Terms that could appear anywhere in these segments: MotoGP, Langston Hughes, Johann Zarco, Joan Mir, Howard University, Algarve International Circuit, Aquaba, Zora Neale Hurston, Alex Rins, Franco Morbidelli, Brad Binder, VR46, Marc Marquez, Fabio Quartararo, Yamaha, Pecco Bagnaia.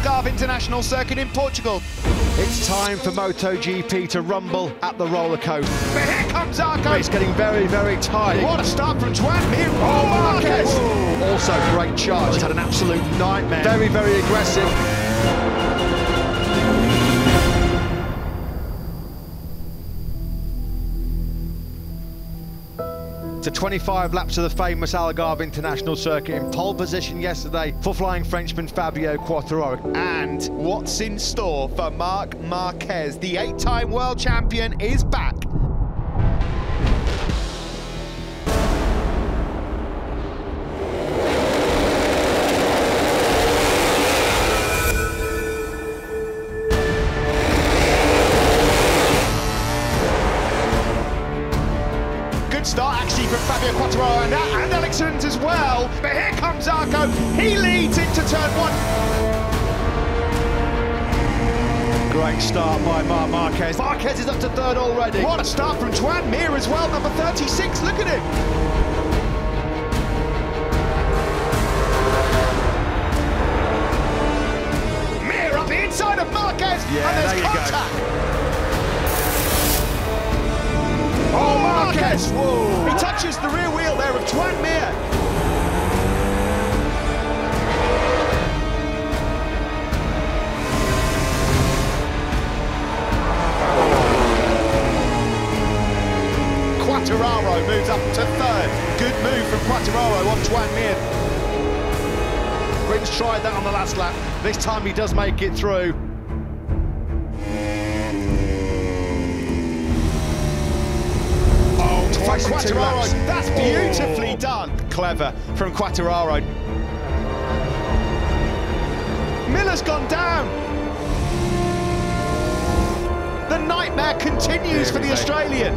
Algarve International Circuit in Portugal. It's time for MotoGP to rumble at the roller coaster. But here comes Zarco. It's getting very, very tight. What a start from Joan Mir. Oh, Marquez. Ooh. Also, great charge. He's had an absolute nightmare. Very, very aggressive. To 25 laps of the famous Algarve International Circuit, in pole position yesterday for flying Frenchman Fabio Quartararo. And what's in store for Marc Marquez? The 8-time world champion is back. Start actually from Fabio Quartararo and Alex Rins as well, but here comes Zarco. He leads into turn one. Great start by Marc Marquez. Marquez is up to third already. What a start from Joan Mir as well, number 36, look at him. Mir up the inside of Marquez, and there's contact. Oh, Marquez! Whoa. He touches the rear wheel there of Joan Mir. Quartararo moves up to third. Good move from Quartararo on Joan Mir. Rins tried that on the last lap. This time he does make it through. Quartararo, that's beautifully done. Clever from Quartararo. Miller's gone down. The nightmare continues for the Australian.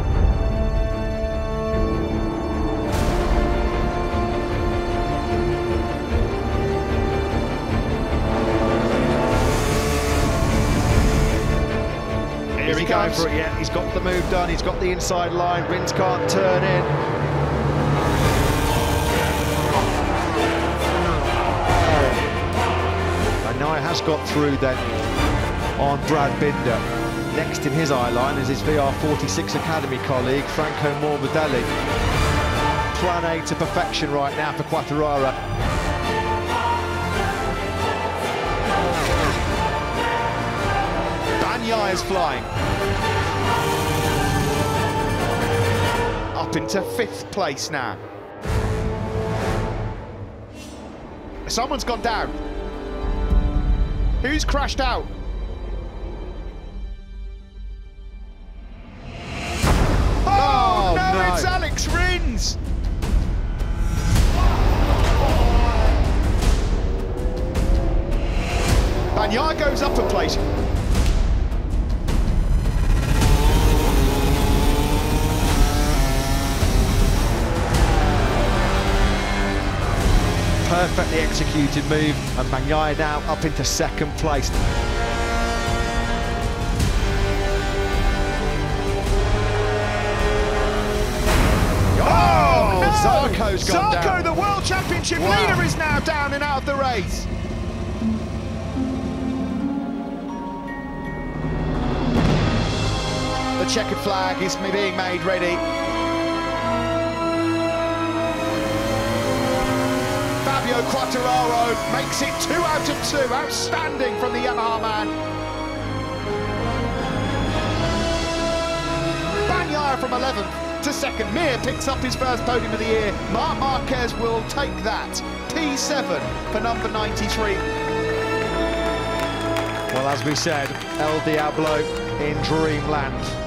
Here he goes for it, yeah. He's got the move done, he's got the inside line. Rins can't turn in. Bagnaia has got through then on Brad Binder. Next in his eye line is his VR46 Academy colleague, Franco Morbidelli. Plan A to perfection right now for Quartararo. Bagnaia is flying. Up into 5th place now. Someone's gone down. Who's crashed out? Oh, no, it's Alex Rins! Bagnaia goes up a place. Perfectly executed move, and Bagnaia now up into 2nd place. Oh, no. Zarco's gone down. Zarco, the world championship leader, is now down and out of the race. The checkered flag is being made ready. Fabio Quartararo makes it 2 out of 2, outstanding from the Yamaha man. Bagnaia from 11th to 2nd, Mir picks up his first podium of the year. Marc Marquez will take that, P7 for number 93. Well, as we said, El Diablo in dreamland.